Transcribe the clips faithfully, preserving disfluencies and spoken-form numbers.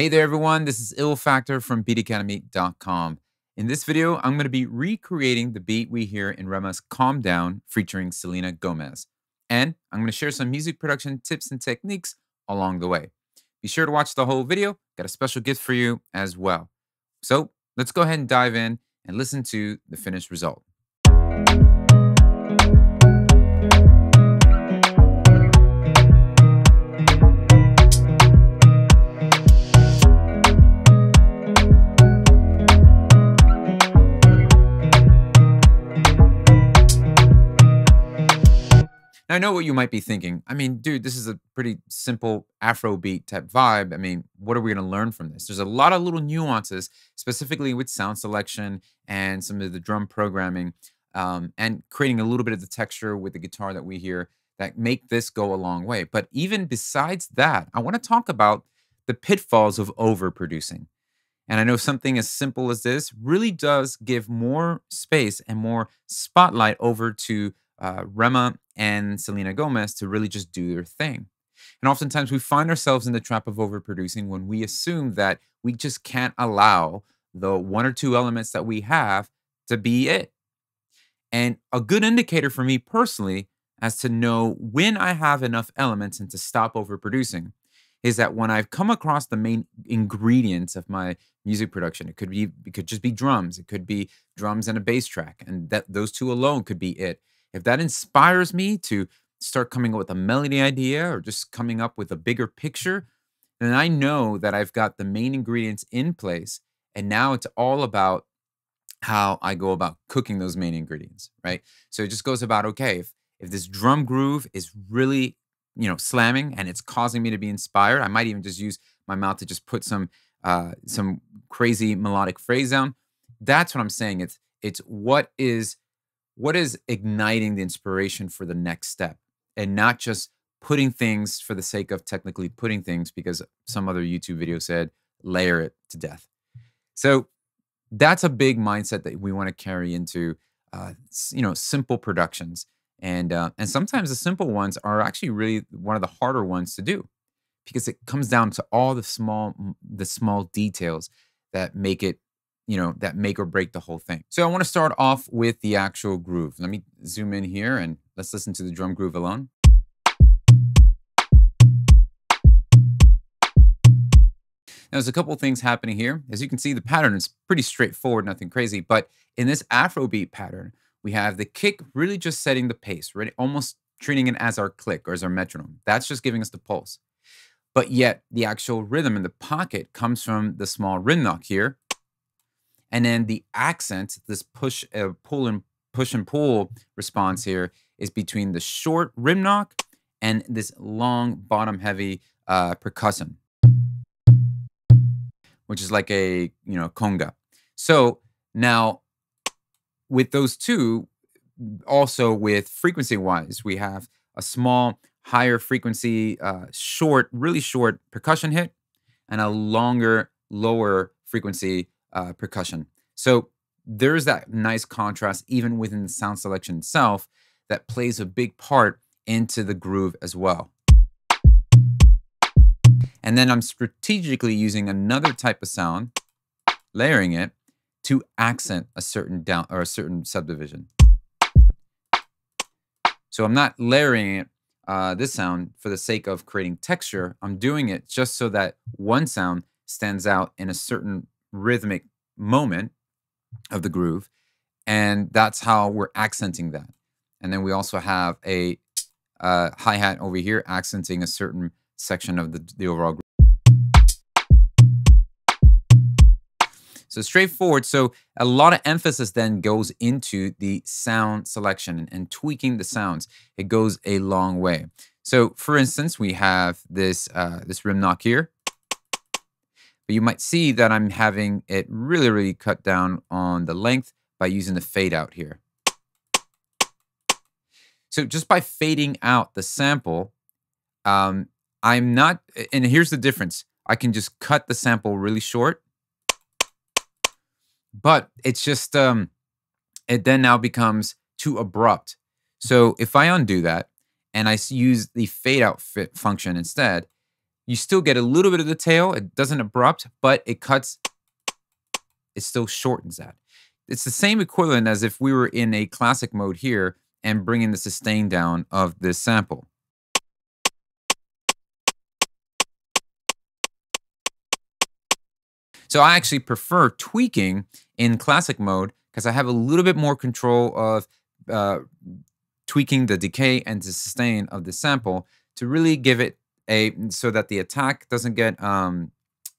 Hey there, everyone. This is Ill Factor from beat academy dot com. In this video, I'm going to be recreating the beat we hear in Rema's Calm Down featuring Selena Gomez. And I'm going to share some music production tips and techniques along the way. Be sure to watch the whole video. Got a special gift for you as well. So let's go ahead and dive in and listen to the finished result. Now, I know what you might be thinking. I mean, dude, this is a pretty simple Afrobeat type vibe. I mean, what are we going to learn from this? There's a lot of little nuances, specifically with sound selection and some of the drum programming um, and creating a little bit of the texture with the guitar that we hear that make this go a long way. But even besides that, I want to talk about the pitfalls of overproducing. And I know something as simple as this really does give more space and more spotlight over to Uh, Rema and Selena Gomez to really just do their thing. And oftentimes we find ourselves in the trap of overproducing when we assume that we just can't allow the one or two elements that we have to be it. And a good indicator for me personally as to know when I have enough elements and to stop overproducing is that when I've come across the main ingredients of my music production, it could be, it could just be drums, it could be drums and a bass track, and that those two alone could be it. If that inspires me to start coming up with a melody idea or just coming up with a bigger picture, then I know that I've got the main ingredients in place. And now it's all about how I go about cooking those main ingredients, right? So it just goes about, okay, if, if this drum groove is really, you know, slamming and it's causing me to be inspired, I might even just use my mouth to just put some, uh, some crazy melodic phrase down. That's what I'm saying. It's, it's what is What is igniting the inspiration for the next step and not just putting things for the sake of technically putting things because some other YouTube video said layer it to death. So that's a big mindset that we want to carry into, uh, you know, simple productions. And, uh, and sometimes the simple ones are actually really one of the harder ones to do because it comes down to all the small, the small details that make it, you know, that make or break the whole thing. So I want to start off with the actual groove. Let me zoom in here and let's listen to the drum groove alone. Now there's a couple of things happening here. As you can see, the pattern is pretty straightforward, nothing crazy. But in this Afrobeat pattern, we have the kick really just setting the pace, right? Almost treating it as our click or as our metronome. That's just giving us the pulse. But yet the actual rhythm in the pocket comes from the small rim knock here. And then the accent, this push, uh, pull and push and pull response here is between the short rim knock and this long bottom heavy uh, percussion, which is like a, you know, conga. So now with those two, also with frequency wise, we have a small higher frequency, uh, short, really short percussion hit and a longer, lower frequency Uh, percussion. So there's that nice contrast even within the sound selection itself that plays a big part into the groove as well. And then I'm strategically using another type of sound, layering it to accent a certain down or a certain subdivision. So I'm not layering it, uh, this sound for the sake of creating texture. I'm doing it just so that one sound stands out in a certain rhythmic moment of the groove, and that's how we're accenting that. And then we also have a uh, hi-hat over here accenting a certain section of the, the overall groove. So straightforward. So a lot of emphasis then goes into the sound selection and, and tweaking the sounds. It goes a long way. So for instance, we have this uh, this rim knock here. But you might see that I'm having it really, really cut down on the length by using the fade out here. So just by fading out the sample, um, I'm not, and here's the difference. I can just cut the sample really short, but it's just, um, it then now becomes too abrupt. So if I undo that and I use the fade out fit function instead, You still get a little bit of the tail. It doesn't abrupt, but it cuts. It still shortens that. It's the same equivalent as if we were in a classic mode here and bringing the sustain down of this sample. So I actually prefer tweaking in classic mode because I have a little bit more control of uh, tweaking the decay and the sustain of the sample to really give it a, so that the attack doesn't get um,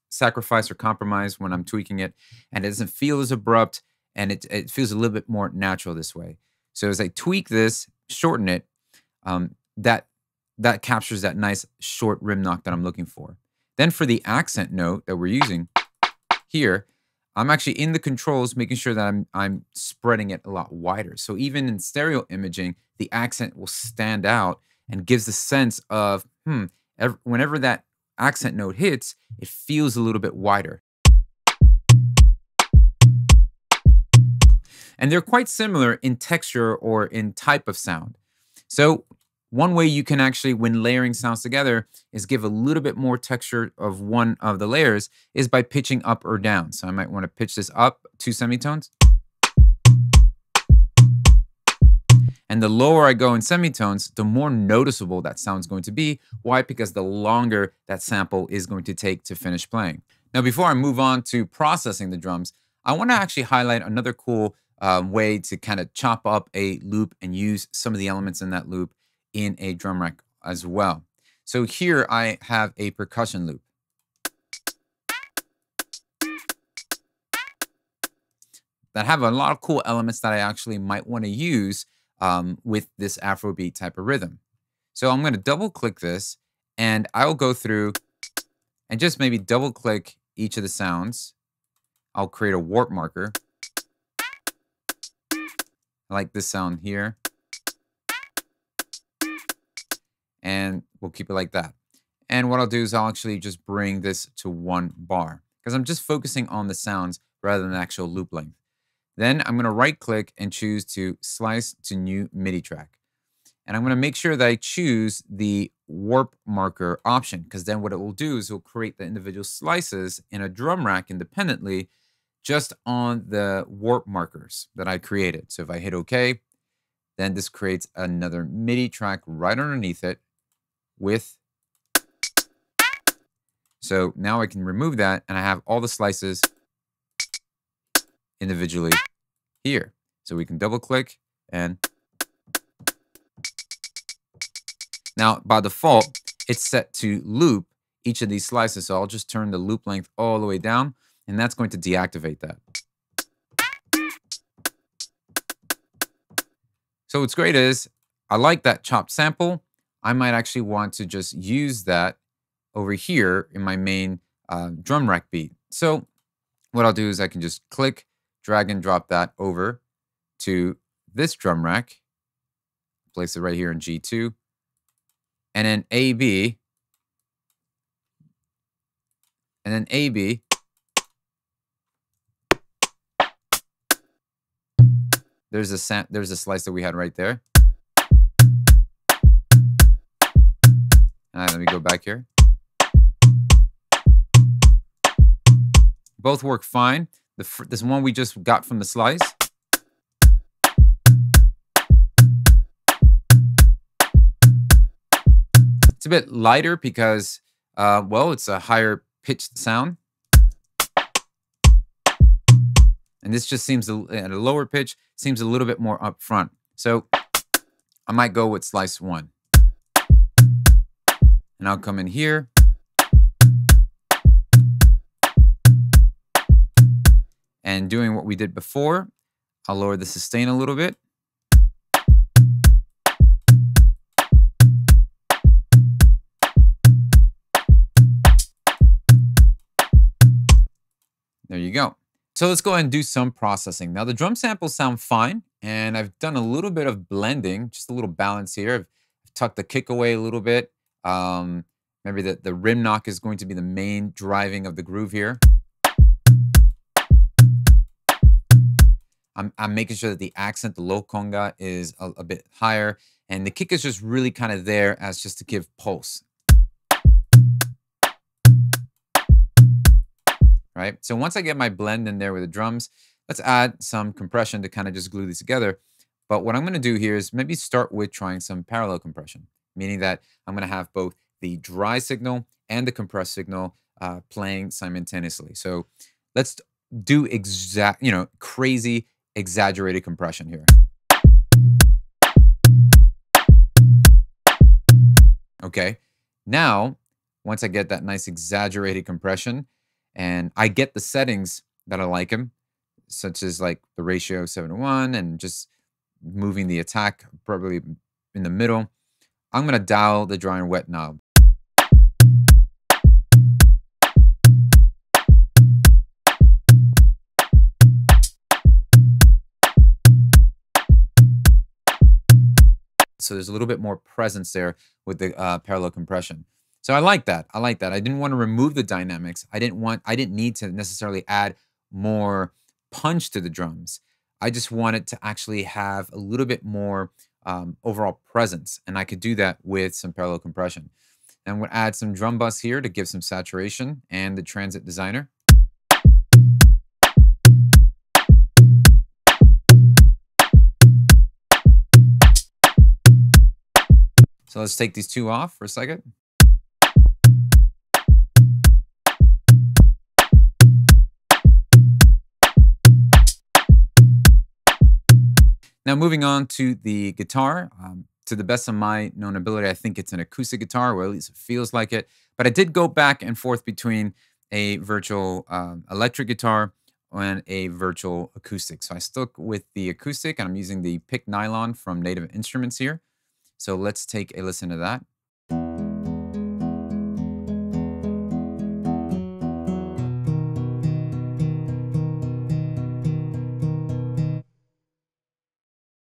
sacrificed or compromised when I'm tweaking it, and it doesn't feel as abrupt, and it, it feels a little bit more natural this way. So as I tweak this, shorten it, um, that, that captures that nice short rim knock that I'm looking for. Then for the accent note that we're using, here, I'm actually in the controls, making sure that I'm, I'm spreading it a lot wider. So even in stereo imaging, the accent will stand out and gives the sense of, hmm, every, whenever that accent note hits, it feels a little bit wider. And they're quite similar in texture or in type of sound. So one way you can actually, when layering sounds together, is give a little bit more texture of one of the layers is by pitching up or down. So I might want to pitch this up two semitones. And the lower I go in semitones, the more noticeable that sound's going to be. Why? Because the longer that sample is going to take to finish playing. Now, before I move on to processing the drums, I want to actually highlight another cool uh, way to kind of chop up a loop and use some of the elements in that loop in a drum rack as well. So here I have a percussion loop. That have a lot of cool elements that I actually might want to use um, with this Afrobeat type of rhythm. So I'm going to double click this and I'll go through and just maybe double click each of the sounds. I'll create a warp marker. I like this sound here. And we'll keep it like that. And what I'll do is I'll actually just bring this to one bar because I'm just focusing on the sounds rather than the actual loop length. Then I'm going to right click and choose to slice to new MIDI track. And I'm going to make sure that I choose the warp marker option because then what it will do is it will create the individual slices in a drum rack independently just on the warp markers that I created. So if I hit OK, then this creates another MIDI track right underneath it. With, so now I can remove that and I have all the slices individually here. So we can double click and now by default, it's set to loop each of these slices. So I'll just turn the loop length all the way down and that's going to deactivate that. So what's great is I like that chopped sample. I might actually want to just use that over here in my main uh, drum rack beat. So what I'll do is I can just click, drag and drop that over to this drum rack, place it right here in G two, and then A B, and then A B, there's a, sa there's a slice that we had right there. All right, let me go back here. Both work fine. The f this one we just got from the slice. It's a bit lighter because, uh, well, it's a higher pitched sound. And this just seems, a, at a lower pitch, seems a little bit more upfront. So I might go with slice one. And I'll come in here. And doing what we did before, I'll lower the sustain a little bit. There you go. So let's go ahead and do some processing. Now the drum samples sound fine, and I've done a little bit of blending, just a little balance here. I've, I've tucked the kick away a little bit. Um, remember that the rim knock is going to be the main driving of the groove here. I'm, I'm making sure that the accent, the low conga, is a, a bit higher, and the kick is just really kind of there as just to give pulse. right? So once I get my blend in there with the drums, let's add some compression to kind of just glue these together. But what I'm going to do here is maybe start with trying some parallel compression, meaning that I'm going to have both the dry signal and the compressed signal uh, playing simultaneously. So let's do exact, you know, crazy exaggerated compression here. Okay, now once I get that nice exaggerated compression and I get the settings that I like them, such as like the ratio seven to one and just moving the attack probably in the middle, I'm gonna dial the dry and wet knob. So there's a little bit more presence there with the uh, parallel compression. So I like that. I like that. I didn't want to remove the dynamics. I didn't want, I didn't need to necessarily add more punch to the drums. I just wanted to actually have a little bit more um, overall presence. And I could do that with some parallel compression. And I'm going to add some drum bus here to give some saturation and the transit designer. So let's take these two off for a second. Now moving on to the guitar. Um, to the best of my known ability, I think it's an acoustic guitar, or at least it feels like it. But I did go back and forth between a virtual um, electric guitar and a virtual acoustic. So I stuck with the acoustic, and I'm using the Pic Nylon from Native Instruments here. So let's take a listen to that.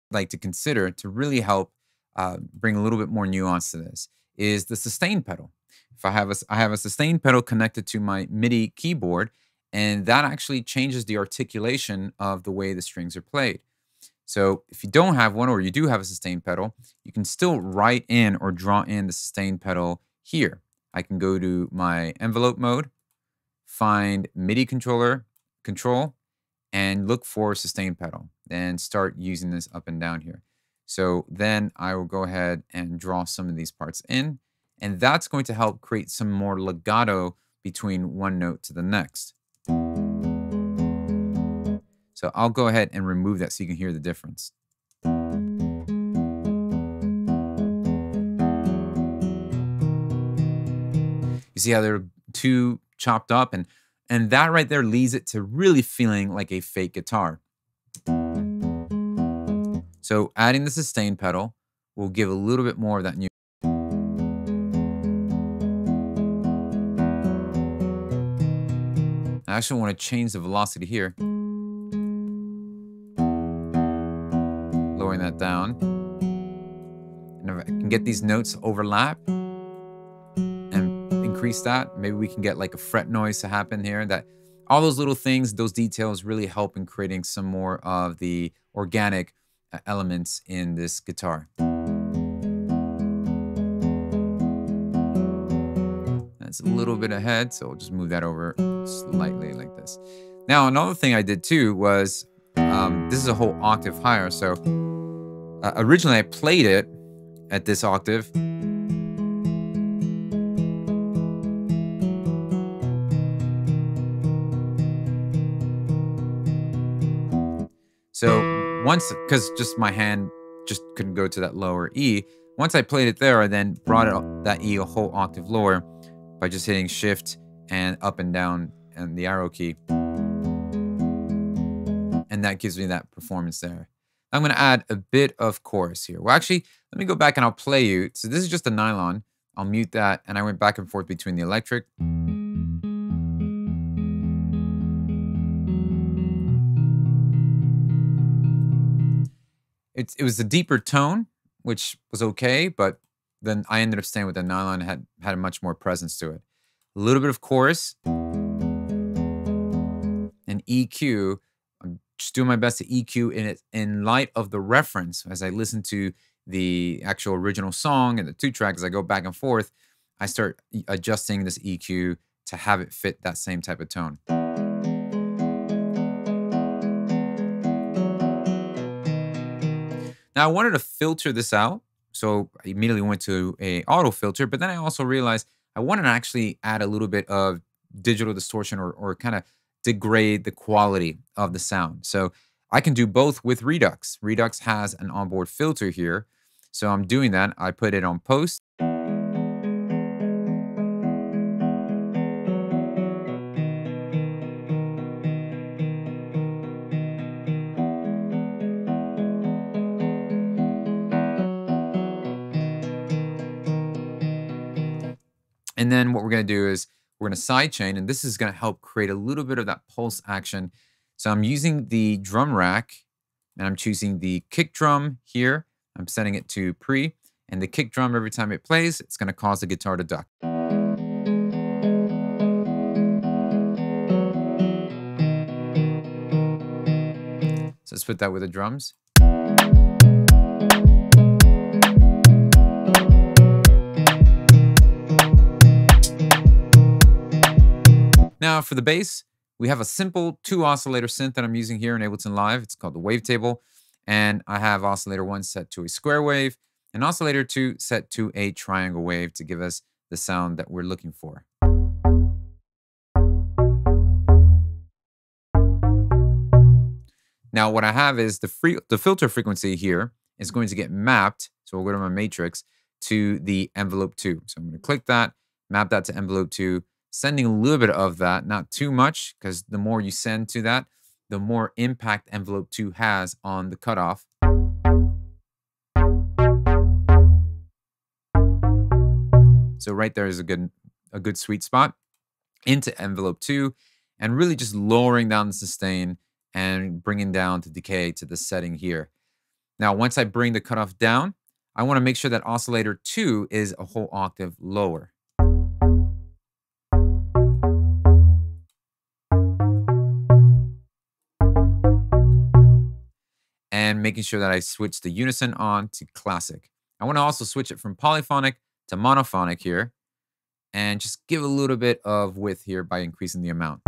I'd like to consider to really help uh, bring a little bit more nuance to this is the sustain pedal. If I have a, I have a sustain pedal connected to my MIDI keyboard, and that actually changes the articulation of the way the strings are played. So if you don't have one, or you do have a sustain pedal, you can still write in or draw in the sustain pedal here. I can go to my envelope mode, find MIDI controller, control, and look for sustain pedal, and start using this up and down here. So then I will go ahead and draw some of these parts in, and that's going to help create some more legato between one note to the next. So I'll go ahead and remove that so you can hear the difference. You see how they're too chopped up, and, and that right there leads it to really feeling like a fake guitar. So adding the sustain pedal will give a little bit more of that new. I actually want to change the velocity here. Lowering that down, and if I can get these notes overlap and increase that, maybe we can get like a fret noise to happen here. That all those little things, those details really help in creating some more of the organic elements in this guitar. That's a little bit ahead, so I'll just move that over slightly like this. Now another thing I did too was um, this is a whole octave higher, so Uh, originally, I played it at this octave. So once, because just my hand just couldn't go to that lower E, once I played it there, I then brought it, that E a whole octave lower by just hitting shift and up and down and the arrow key. And that gives me that performance there. I'm going to add a bit of chorus here. Well, actually, let me go back and I'll play you. So this is just a nylon. I'll mute that. And I went back and forth between the electric. It, it was a deeper tone, which was okay. But then I ended up staying with the nylon. It had, had a much more presence to it. A little bit of chorus. And E Q. I'm just doing my best to E Q in it in light of the reference. As I listen to the actual original song and the two tracks, as I go back and forth, I start adjusting this E Q to have it fit that same type of tone. Now, I wanted to filter this out, so I immediately went to a auto filter, but then I also realized I wanted to actually add a little bit of digital distortion or, or kind of degrade the quality of the sound. So I can do both with Redux. Redux has an onboard filter here. So I'm doing that. I put it on post. And then what we're going to do is we're going to sidechain, and this is going to help create a little bit of that pulse action. So I'm using the drum rack, and I'm choosing the kick drum here. I'm setting it to pre, and the kick drum, every time it plays, it's going to cause the guitar to duck. So let's put that with the drums. Now for the bass, we have a simple two oscillator synth that I'm using here in Ableton Live. It's called the wavetable. And I have oscillator one set to a square wave and oscillator two set to a triangle wave to give us the sound that we're looking for. Now what I have is the, free, the filter frequency here is going to get mapped. So we'll go to my matrix to the envelope two. So I'm gonna click that, map that to envelope two, sending a little bit of that, not too much, because the more you send to that, the more impact envelope two has on the cutoff. So right there is a good, a good sweet spot into envelope two, and really just lowering down the sustain and bringing down the decay to the setting here. Now, once I bring the cutoff down, I want to make sure that oscillator two is a whole octave lower. And making sure that I switch the unison on to classic. I want to also switch it from polyphonic to monophonic here, and just give a little bit of width here by increasing the amount.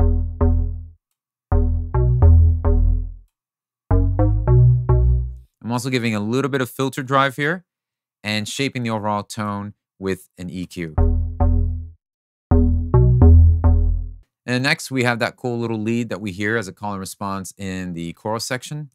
I'm also giving a little bit of filter drive here and shaping the overall tone with an E Q. And next we have that cool little lead that we hear as a call and response in the choral section.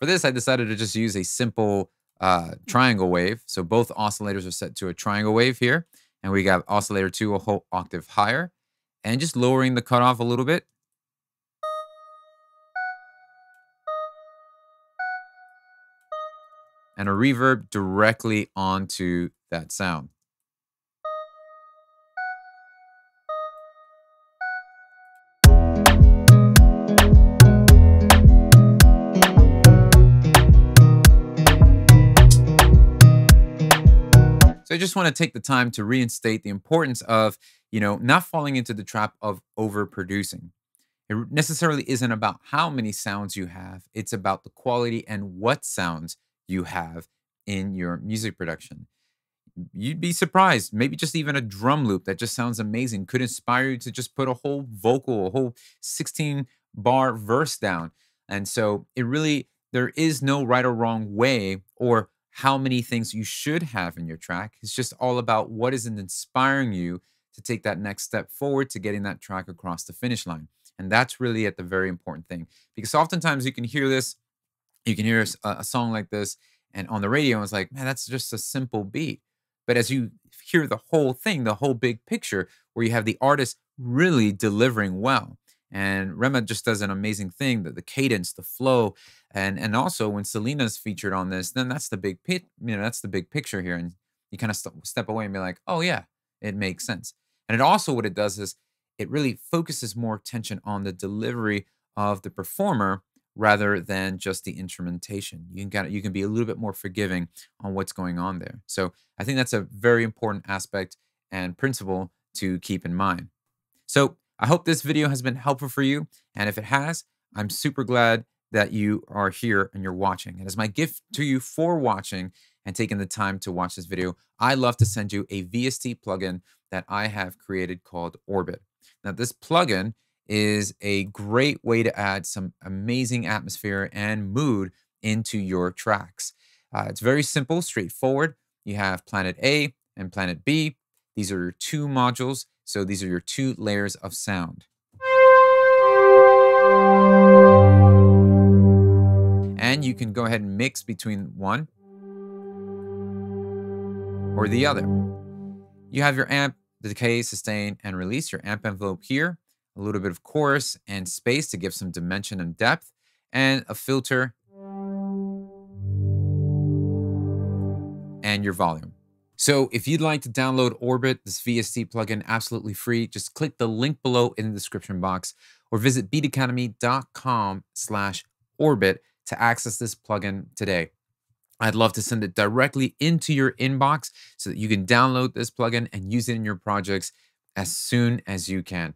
For this, I decided to just use a simple uh, triangle wave. So both oscillators are set to a triangle wave here. And we got oscillator two a whole octave higher. And just lowering the cutoff a little bit. And a reverb directly onto that sound. I just want to take the time to reinstate the importance of, you know, not falling into the trap of overproducing. It necessarily isn't about how many sounds you have. It's about the quality and what sounds you have in your music production. You'd be surprised. Maybe just even a drum loop that just sounds amazing could inspire you to just put a whole vocal, a whole sixteen bar verse down. And so it really, there is no right or wrong way or how many things you should have in your track. It's just all about what is inspiring you to take that next step forward to getting that track across the finish line. And that's really at the very important thing, because oftentimes you can hear this, you can hear a song like this and on the radio, and it's like, man, that's just a simple beat. But as you hear the whole thing, the whole big picture where you have the artist really delivering well. And Rema just does an amazing thing, the, the cadence, the flow, and and also when Selena's featured on this, then that's the big pit, you know, that's the big picture here, and you kind of st step away and be like, oh yeah, it makes sense. And it also, what it does is it really focuses more attention on the delivery of the performer rather than just the instrumentation. You can kind of, you can be a little bit more forgiving on what's going on there. So I think that's a very important aspect and principle to keep in mind. So I hope this video has been helpful for you, and if it has, I'm super glad that you are here and you're watching. And as my gift to you for watching and taking the time to watch this video, I love to send you a V S T plugin that I have created called Orbit. Now, this plugin is a great way to add some amazing atmosphere and mood into your tracks. Uh, it's very simple, straightforward. You have Planet A and Planet B. These are your two modules. So these are your two layers of sound. And you can go ahead and mix between one or the other. You have your amp, decay, sustain, and release, your amp envelope here, a little bit of chorus and space to give some dimension and depth, and a filter, and your volume. So if you'd like to download Orbit, this V S T plugin, absolutely free, just click the link below in the description box or visit beatacademy.com slash orbit to access this plugin today. I'd love to send it directly into your inbox so that you can download this plugin and use it in your projects as soon as you can.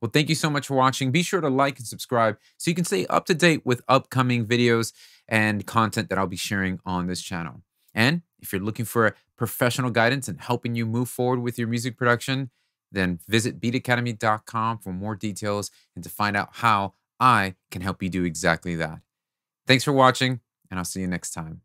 Well, thank you so much for watching. Be sure to like and subscribe so you can stay up to date with upcoming videos and content that I'll be sharing on this channel. And if you're looking for professional guidance and helping you move forward with your music production, then visit beat academy dot com for more details and to find out how I can help you do exactly that. Thanks for watching, and I'll see you next time.